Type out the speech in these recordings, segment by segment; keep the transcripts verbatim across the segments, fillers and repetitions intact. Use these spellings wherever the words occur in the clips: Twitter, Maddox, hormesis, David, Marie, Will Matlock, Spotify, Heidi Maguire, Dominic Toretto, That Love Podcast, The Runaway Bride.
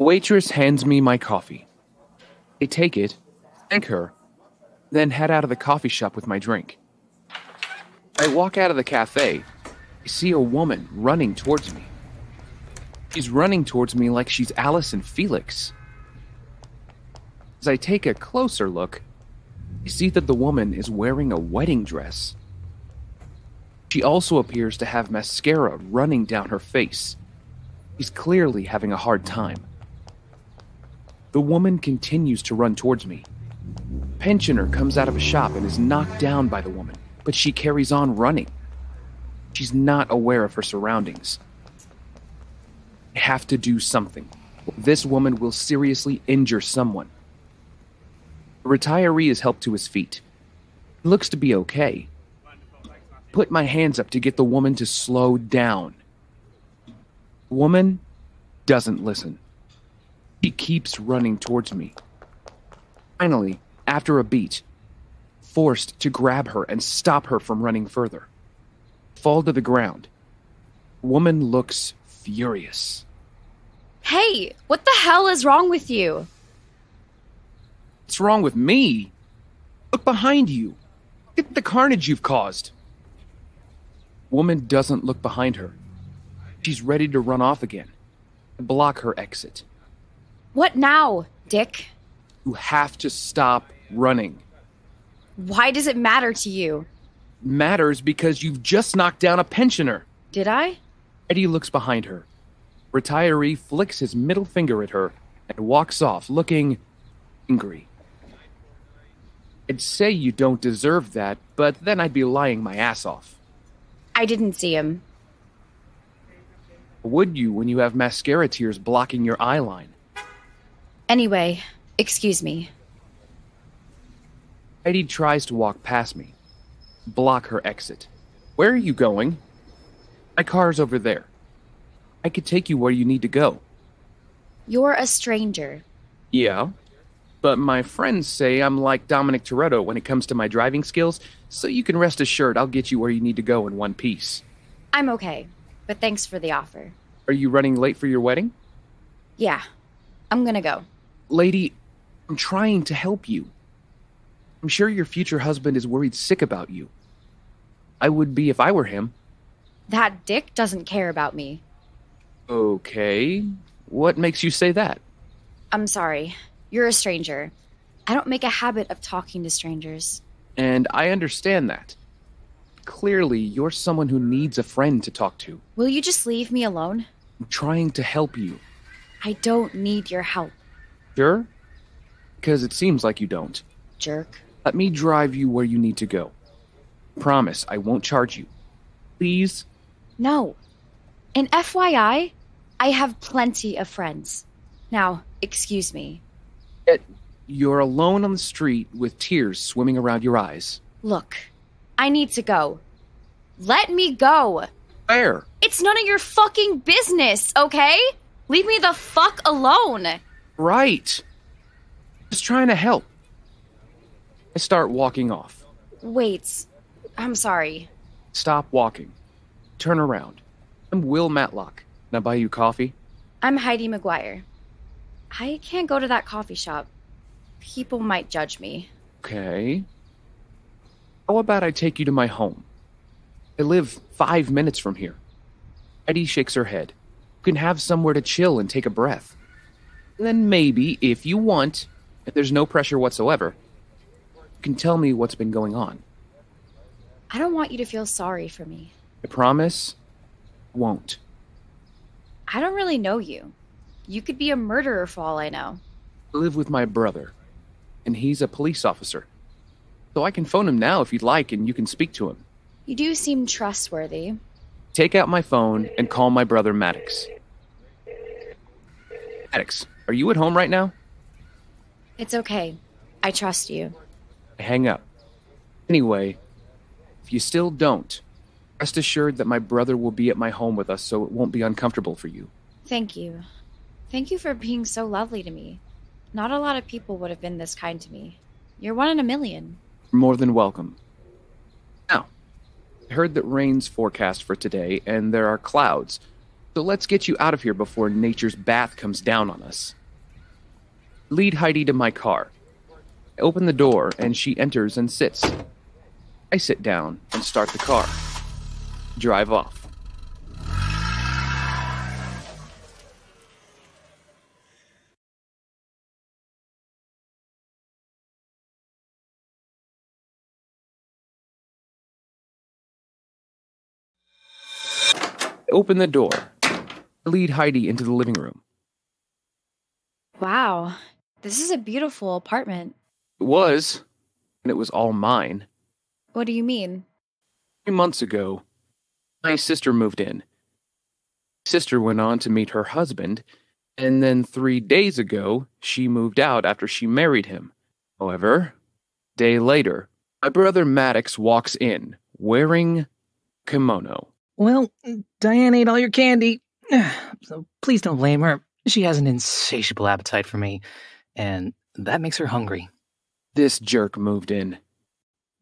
Waitress hands me my coffee. I take it, thank her, then head out of the coffee shop with my drink. I walk out of the cafe. I see a woman running towards me. She's running towards me like she's Alice and Felix. As I take a closer look, I see that the woman is wearing a wedding dress. She also appears to have mascara running down her face. She's clearly having a hard time. The woman continues to run towards me. A pensioner comes out of a shop and is knocked down by the woman, but she carries on running. She's not aware of her surroundings. I have to do something. This woman will seriously injure someone. The retiree is helped to his feet. He looks to be okay. Put my hands up to get the woman to slow down. The woman doesn't listen. She keeps running towards me. Finally, after a beat, forced to grab her and stop her from running further. Fall to the ground. The woman looks furious. Hey, what the hell is wrong with you? What's wrong with me? Look behind you. Look at the carnage you've caused. Woman doesn't look behind her. She's ready to run off again. Block her exit. What now, Dick? You have to stop running. Why does it matter to you? Matters because you've just knocked down a pensioner. Did I? Eddie looks behind her. Retiree flicks his middle finger at her and walks off looking angry. I'd say you don't deserve that, but then I'd be lying my ass off. I didn't see him. Would you when you have mascara tears blocking your eye line? Anyway, excuse me. Heidi tries to walk past me. Block her exit. Where are you going? My car's over there. I could take you where you need to go. You're a stranger. Yeah, but my friends say I'm like Dominic Toretto when it comes to my driving skills, so you can rest assured I'll get you where you need to go in one piece. I'm okay, but thanks for the offer. Are you running late for your wedding? Yeah, I'm gonna go. Lady, I'm trying to help you. I'm sure your future husband is worried sick about you. I would be if I were him. That Dick doesn't care about me. Okay. What makes you say that? I'm sorry. You're a stranger. I don't make a habit of talking to strangers. And I understand that. Clearly, you're someone who needs a friend to talk to. Will you just leave me alone? I'm trying to help you. I don't need your help. Sure? Because it seems like you don't. Jerk. Let me drive you where you need to go. Promise, I won't charge you. Please? No. And F Y I, I have plenty of friends. Now, excuse me. Yet you're alone on the street with tears swimming around your eyes. Look, I need to go. Let me go. Where? It's none of your fucking business, okay? Leave me the fuck alone. Right. Just trying to help. I start walking off. Wait, I'm sorry. Stop walking. Turn around. I'm Will Matlock. Can I buy you coffee? I'm Heidi Maguire. I can't go to that coffee shop. People might judge me. Okay. How about I take you to my home? I live five minutes from here. Eddie shakes her head. You can have somewhere to chill and take a breath. And then maybe, if you want, if there's no pressure whatsoever, you can tell me what's been going on. I don't want you to feel sorry for me. I promise I won't. I don't really know you. You could be a murderer for all I know. I live with my brother, and he's a police officer. So I can phone him now if you'd like, and you can speak to him. You do seem trustworthy. Take out my phone and call my brother Maddox. Maddox, are you at home right now? It's okay. I trust you. I hang up. Anyway, if you still don't, rest assured that my brother will be at my home with us, so it won't be uncomfortable for you. Thank you. Thank you for being so lovely to me. Not a lot of people would have been this kind to me. You're one in a million. More than welcome. Now, I heard that rain's forecast for today, and there are clouds, so let's get you out of here before nature's bath comes down on us. Lead Heidi to my car. I open the door, and she enters and sits. I sit down and start the car. Drive off. Open the door. Lead Heidi into the living room. Wow, this is a beautiful apartment. It was, and it was all mine. What do you mean? Three months ago, my sister moved in. My sister went on to meet her husband, and then three days ago, she moved out after she married him. However, a day later, my brother Maddox walks in, wearing kimono. Well, Diane ate all your candy, so please don't blame her. She has an insatiable appetite for me, and that makes her hungry. This jerk moved in.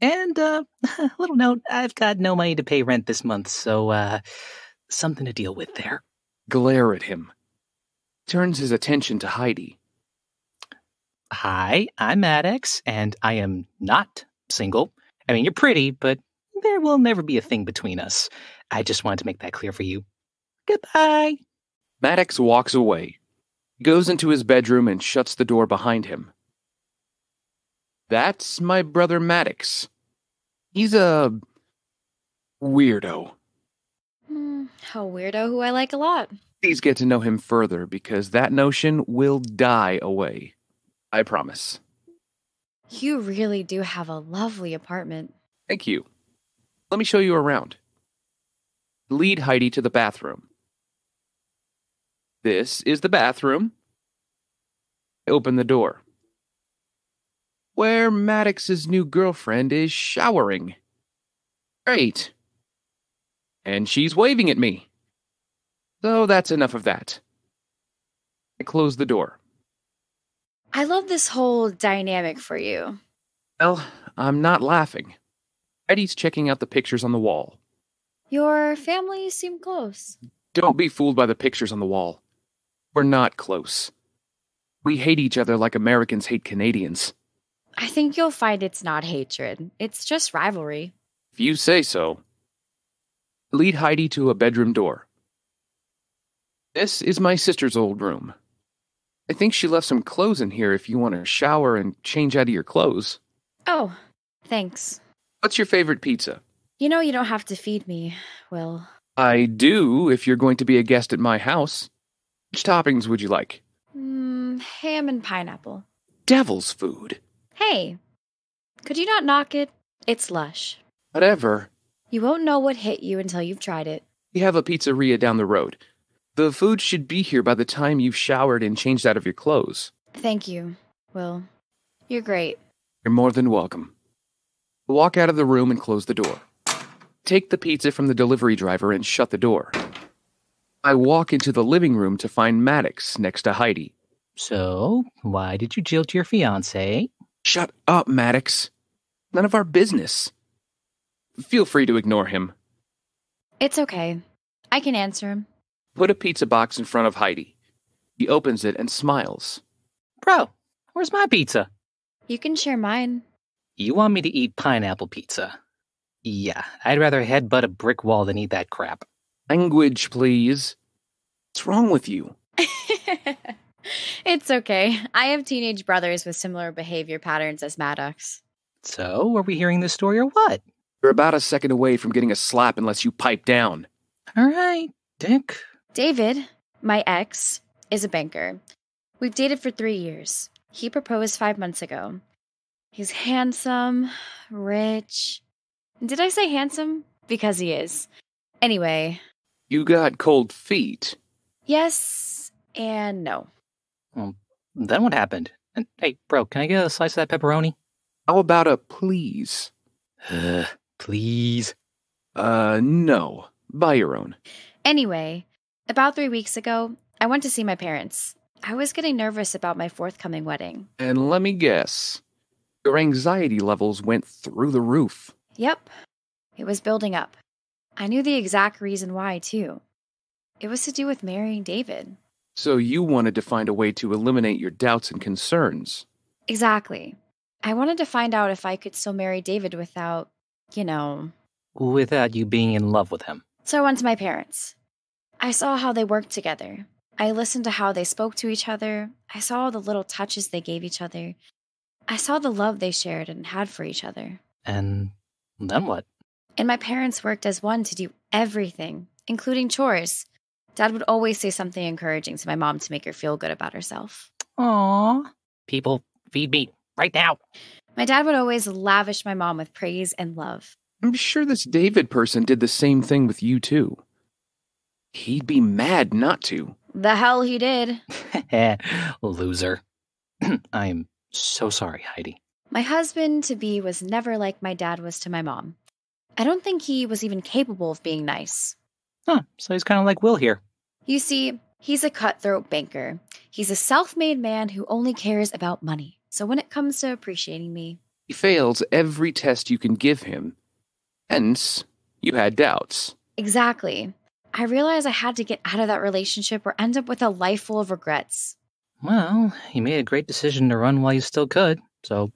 And, uh, a little note, I've got no money to pay rent this month, so, uh, something to deal with there. Glare at him. Turns his attention to Heidi. Hi, I'm Maddox, and I am not single. I mean, you're pretty, but there will never be a thing between us. I just wanted to make that clear for you. Goodbye. Maddox walks away. He goes into his bedroom and shuts the door behind him. That's my brother Maddox. He's a weirdo. Mm, a weirdo who I like a lot. Please get to know him further, because that notion will die away. I promise. You really do have a lovely apartment. Thank you. Let me show you around. Lead Heidi to the bathroom. This is the bathroom. Open the door. Where Maddox's new girlfriend is showering. Great. And she's waving at me. So that's enough of that. I close the door. I love this whole dynamic for you. Well, I'm not laughing. Heidi's checking out the pictures on the wall. Your families seem close. Don't be fooled by the pictures on the wall. We're not close. We hate each other like Americans hate Canadians. I think you'll find it's not hatred. It's just rivalry. If you say so. Lead Heidi to a bedroom door. This is my sister's old room. I think she left some clothes in here if you want to shower and change out of your clothes. Oh, thanks. What's your favorite pizza? You know you don't have to feed me, Will. I do, if you're going to be a guest at my house. Which toppings would you like? Mm, ham and pineapple. Devil's food. Hey, could you not knock it? It's lush. Whatever. You won't know what hit you until you've tried it. We have a pizzeria down the road. The food should be here by the time you've showered and changed out of your clothes. Thank you, Will. You're great. You're more than welcome. Walk out of the room and close the door. Take the pizza from the delivery driver and shut the door. I walk into the living room to find Maddox next to Heidi. So, why did you jilt your fiancé? Shut up, Maddox. None of our business. Feel free to ignore him. It's okay. I can answer him. Put a pizza box in front of Heidi. He opens it and smiles. Bro, where's my pizza? You can share mine. You want me to eat pineapple pizza? Yeah, I'd rather headbutt a brick wall than eat that crap. Language, please. What's wrong with you? It's okay. I have teenage brothers with similar behavior patterns as Maddox. So, are we hearing this story or what? You're about a second away from getting a slap unless you pipe down. All right, Dick. David, my ex, is a banker. We've dated for three years. He proposed five months ago. He's handsome, rich... Did I say handsome? Because he is. Anyway. You got cold feet. Yes and no. Well, then what happened? And, hey, bro, can I get a slice of that pepperoni? How about a please? Uh, please? Uh, no. Buy your own. Anyway, about three weeks ago, I went to see my parents. I was getting nervous about my forthcoming wedding. And let me guess, your anxiety levels went through the roof. Yep. It was building up. I knew the exact reason why, too. It was to do with marrying David. So you wanted to find a way to eliminate your doubts and concerns. Exactly. I wanted to find out if I could still marry David without, you know... Without you being in love with him. So I went to my parents. I saw how they worked together. I listened to how they spoke to each other. I saw all the little touches they gave each other. I saw the love they shared and had for each other. And then what? And my parents worked as one to do everything, including chores. Dad would always say something encouraging to my mom to make her feel good about herself. Aww. People, feed me right now. My dad would always lavish my mom with praise and love. I'm sure this David person did the same thing with you, too. He'd be mad not to. The hell he did. Loser. I am so sorry, Heidi. My husband-to-be was never like my dad was to my mom. I don't think he was even capable of being nice. Huh, so he's kind of like Will here. You see, he's a cutthroat banker. He's a self-made man who only cares about money. So when it comes to appreciating me... He fails every test you can give him. Hence, you had doubts. Exactly. I realized I had to get out of that relationship or end up with a life full of regrets. Well, you made a great decision to run while you still could, so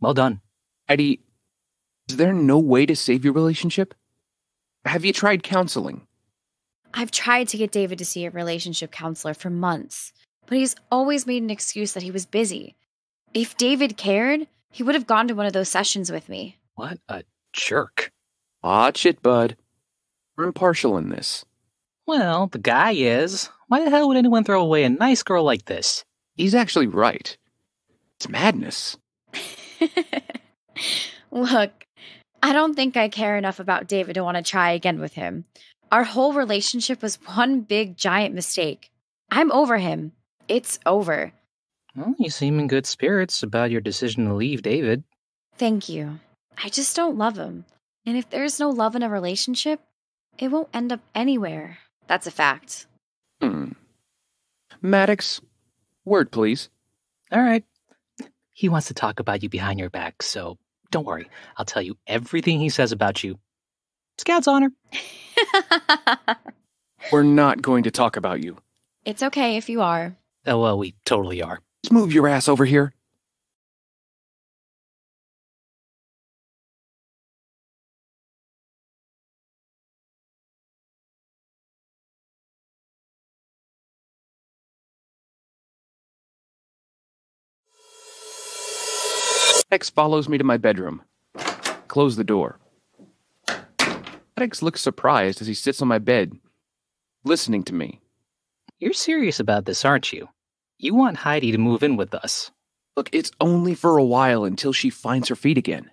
well done. Heidi, is there no way to save your relationship? Have you tried counseling? I've tried to get David to see a relationship counselor for months, but he's always made an excuse that he was busy. If David cared, he would have gone to one of those sessions with me. What a jerk. Watch it, bud. We're impartial in this. Well, the guy is. Why the hell would anyone throw away a nice girl like this? He's actually right. It's madness. Look, I don't think I care enough about David to want to try again with him. Our whole relationship was one big giant mistake. I'm over him. It's over. Well, you seem in good spirits about your decision to leave David. Thank you. I just don't love him. And if there's no love in a relationship, it won't end up anywhere. That's a fact. Hmm. Maddox, word please. All right. He wants to talk about you behind your back, so don't worry. I'll tell you everything he says about you. Scout's honor. We're not going to talk about you. It's okay if you are. Oh, well, we totally are. Just move your ass over here. Maddox follows me to my bedroom. Close the door. Maddox looks surprised as he sits on my bed, listening to me. You're serious about this, aren't you? You want Heidi to move in with us. Look, it's only for a while until she finds her feet again.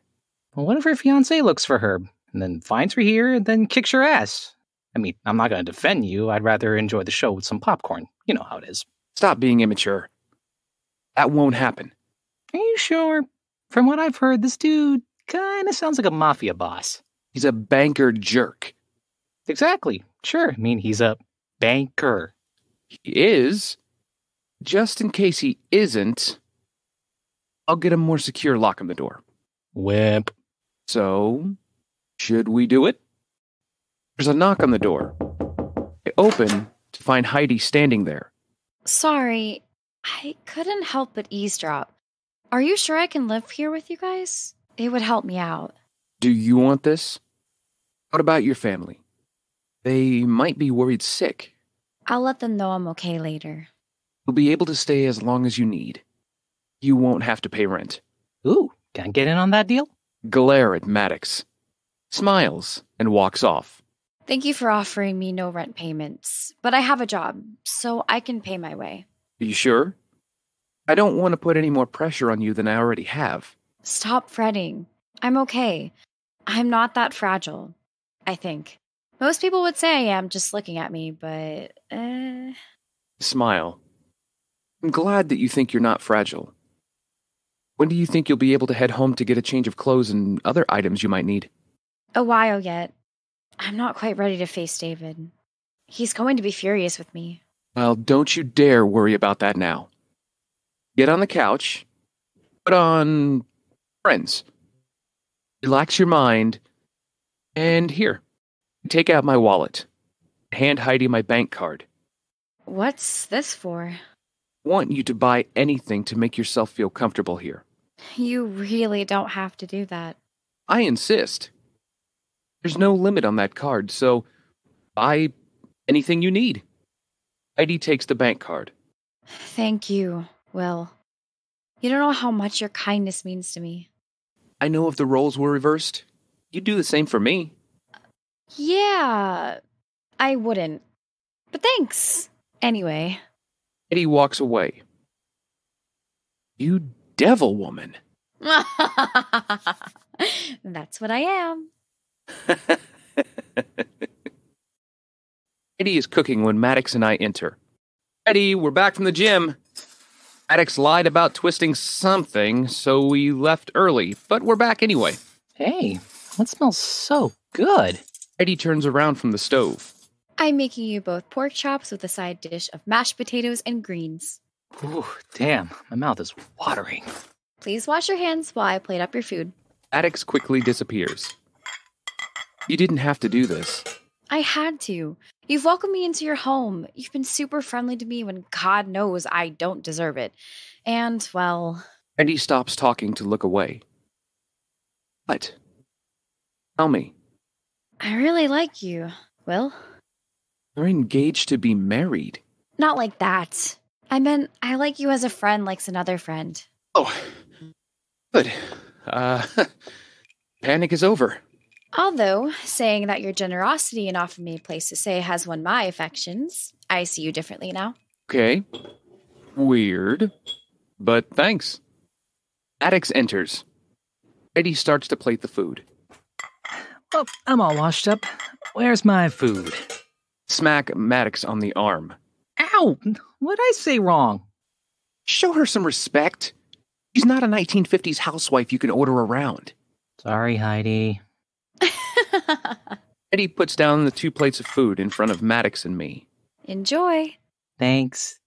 Well, what if her fiancé looks for her, and then finds her here, and then kicks your ass? I mean, I'm not going to defend you. I'd rather enjoy the show with some popcorn. You know how it is. Stop being immature. That won't happen. Are you sure? From what I've heard, this dude kind of sounds like a mafia boss. He's a banker jerk. Exactly. Sure. I mean, he's a banker. He is. Just in case he isn't, I'll get a more secure lock on the door. Wimp. So, should we do it? There's a knock on the door. I open to find Heidi standing there. Sorry, I couldn't help but eavesdrop. Are you sure I can live here with you guys? It would help me out. Do you want this? What about your family? They might be worried sick. I'll let them know I'm okay later. You'll be able to stay as long as you need. You won't have to pay rent. Ooh, can I get in on that deal? Glare at Maddox. Smiles and walks off. Thank you for offering me no rent payments, but I have a job, so I can pay my way. Are you sure? I don't want to put any more pressure on you than I already have. Stop fretting. I'm okay. I'm not that fragile, I think. Most people would say I am just looking at me, but... Uh... Smile. I'm glad that you think you're not fragile. When do you think you'll be able to head home to get a change of clothes and other items you might need? A while yet. I'm not quite ready to face David. He's going to be furious with me. Well, don't you dare worry about that now. Get on the couch, put on Friends, relax your mind, and here, take out my wallet. I hand Heidi my bank card. What's this for? I want you to buy anything to make yourself feel comfortable here. You really don't have to do that. I insist. There's no limit on that card, so buy anything you need. Heidi takes the bank card. Thank you, Will. You don't know how much your kindness means to me. I know if the roles were reversed, you'd do the same for me. Yeah, I wouldn't. But thanks, anyway. Eddie walks away. You devil woman. That's what I am. Eddie is cooking when Maddox and I enter. Eddie, we're back from the gym. Maddox lied about twisting something, so we left early, but we're back anyway. Hey, that smells so good. Eddie turns around from the stove. I'm making you both pork chops with a side dish of mashed potatoes and greens. Ooh, damn, my mouth is watering. Please wash your hands while I plate up your food. Maddox quickly disappears. You didn't have to do this. I had to. You've welcomed me into your home. You've been super friendly to me when God knows I don't deserve it. And, well... Eddie stops talking to look away. But, tell me. I really like you, Will. We're engaged to be married. Not like that. I meant I like you as a friend likes another friend. Oh, good. Uh, panic is over. Although, saying that your generosity and offered me a place to stay has won my affections, I see you differently now. Okay. Weird. But thanks. Maddox enters. Eddie starts to plate the food. Oh, I'm all washed up. Where's my food? Smack Maddox on the arm. Ow! What'd I say wrong? Show her some respect. She's not a nineteen fifties housewife you can order around. Sorry, Heidi. Eddie puts down the two plates of food in front of Maddox and me. Enjoy. Thanks.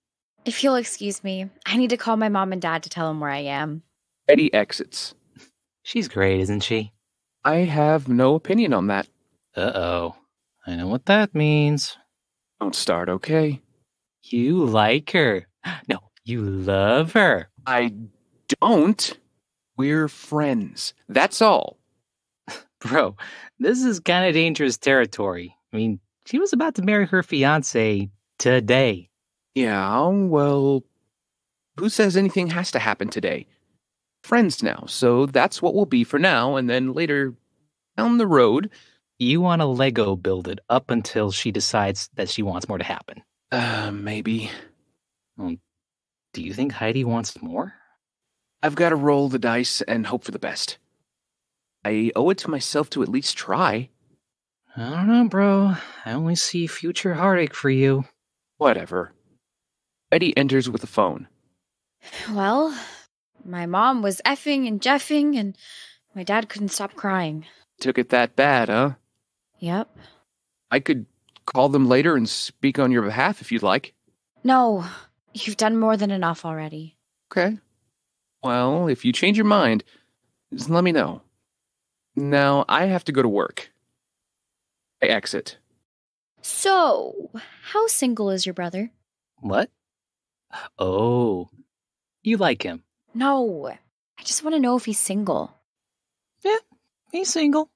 If you'll excuse me, I need to call my mom and dad to tell them where I am. Eddie exits. She's great, isn't she? I have no opinion on that. Uh-oh. I know what that means. Don't start, okay? You like her. No, you love her. I don't. We're friends. That's all. Bro, this is kind of dangerous territory. I mean, she was about to marry her fiancé today. Yeah, well, who says anything has to happen today? Friends now, so that's what we'll be for now, and then later down the road... You want to Lego build it up until she decides that she wants more to happen. Uh, maybe. Um, do you think Heidi wants more? I've got to roll the dice and hope for the best. I owe it to myself to at least try. I don't know, bro. I only see future heartache for you. Whatever. Eddie enters with a phone. Well, my mom was effing and jeffing, and my dad couldn't stop crying. Took it that bad, huh? Yep. I could call them later and speak on your behalf if you'd like. No, you've done more than enough already. Okay. Well, if you change your mind, just let me know. Now, I have to go to work. I exit. So, how single is your brother? What? Oh, you like him? No, I just want to know if he's single. Yeah, he's single.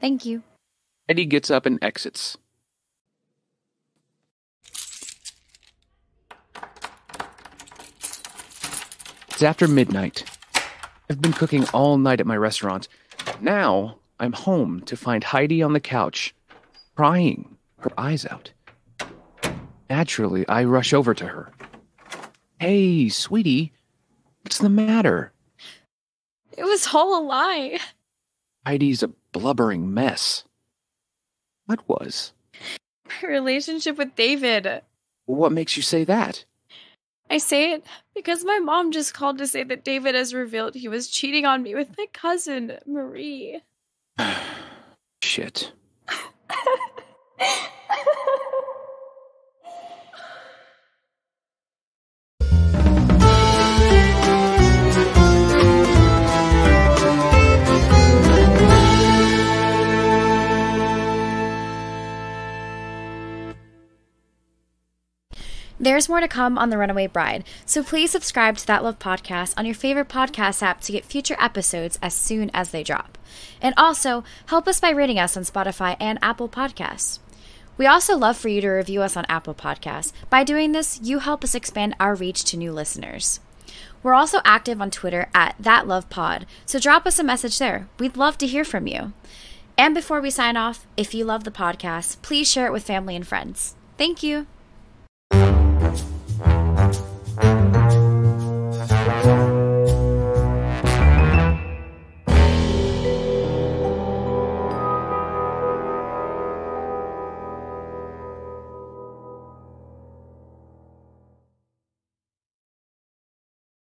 Thank you. Eddie gets up and exits. It's after midnight. I've been cooking all night at my restaurant. Now I'm home to find Heidi on the couch, crying her eyes out. Naturally, I rush over to her. Hey, sweetie, what's the matter? It was all a lie. Heidi's a blubbering mess. What was? My relationship with David. What makes you say that? I say it because my mom just called to say that David has revealed he was cheating on me with my cousin, Marie. Shit. There's more to come on The Runaway Bride, so please subscribe to That Love Podcast on your favorite podcast app to get future episodes as soon as they drop. And also, help us by rating us on Spotify and Apple Podcasts. We also love for you to review us on Apple Podcasts. By doing this, you help us expand our reach to new listeners. We're also active on Twitter at That Love Pod, so drop us a message there. We'd love to hear from you. And before we sign off, if you love the podcast, please share it with family and friends. Thank you.